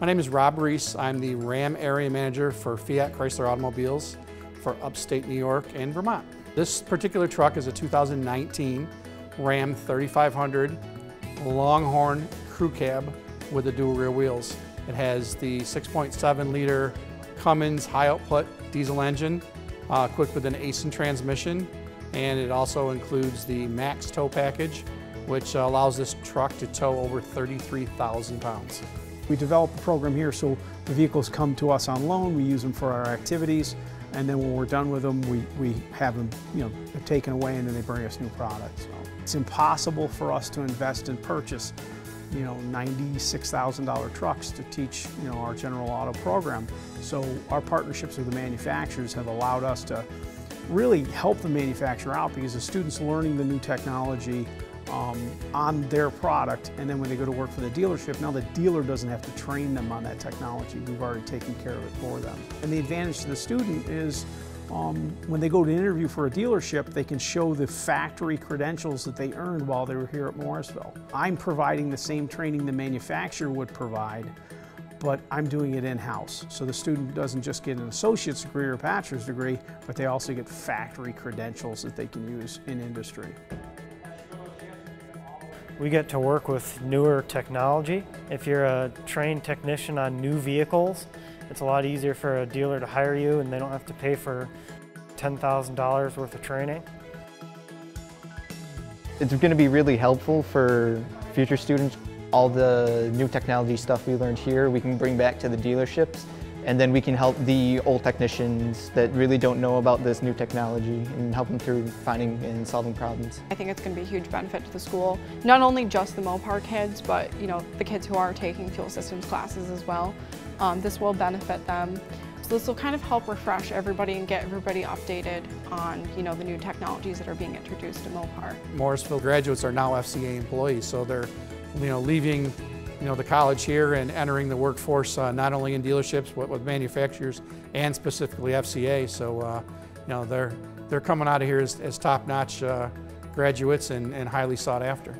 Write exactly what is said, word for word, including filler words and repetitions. My name is Rob Reese. I'm the Ram Area Manager for Fiat Chrysler Automobiles for upstate New York and Vermont. This particular truck is a two thousand nineteen Ram thirty-five hundred Longhorn Crew Cab with the dual rear wheels. It has the six point seven liter Cummins high output diesel engine, uh, equipped with an Aisin transmission, and it also includes the max tow package, which allows this truck to tow over thirty-three thousand pounds. We develop a program here so the vehicles come to us on loan, we use them for our activities, and then when we're done with them, we, we have them you know, taken away, and then they bring us new products. So it's impossible for us to invest and purchase you know, ninety-six thousand dollar trucks to teach you know, our general auto program. So our partnerships with the manufacturers have allowed us to really help the manufacturer out, because the students learning the new technology um, on their product, and then when they go to work for the dealership, now the dealer doesn't have to train them on that technology. We've already taken care of it for them. And the advantage to the student is um, when they go to interview for a dealership, they can show the factory credentials that they earned while they were here at Morrisville. I'm providing the same training the manufacturer would provide, but I'm doing it in-house. So the student doesn't just get an associate's degree or a bachelor's degree, but they also get factory credentials that they can use in industry. We get to work with newer technology. If you're a trained technician on new vehicles, it's a lot easier for a dealer to hire you, and they don't have to pay for ten thousand dollars worth of training. It's going to be really helpful for future students. All the new technology stuff we learned here, we can bring back to the dealerships, and then we can help the old technicians that really don't know about this new technology and help them through finding and solving problems. I think it's going to be a huge benefit to the school, not only just the Mopar kids, but you know the kids who are taking fuel systems classes as well. Um, this will benefit them. So this will kind of help refresh everybody and get everybody updated on you know the new technologies that are being introduced in Mopar. Morrisville graduates are now F C A employees, so they're You know, leaving, you know, the college here and entering the workforce, uh, not only in dealerships, but with manufacturers and specifically F C A. So, uh, you know, they're they're coming out of here as, as top-notch uh, graduates and, and highly sought after.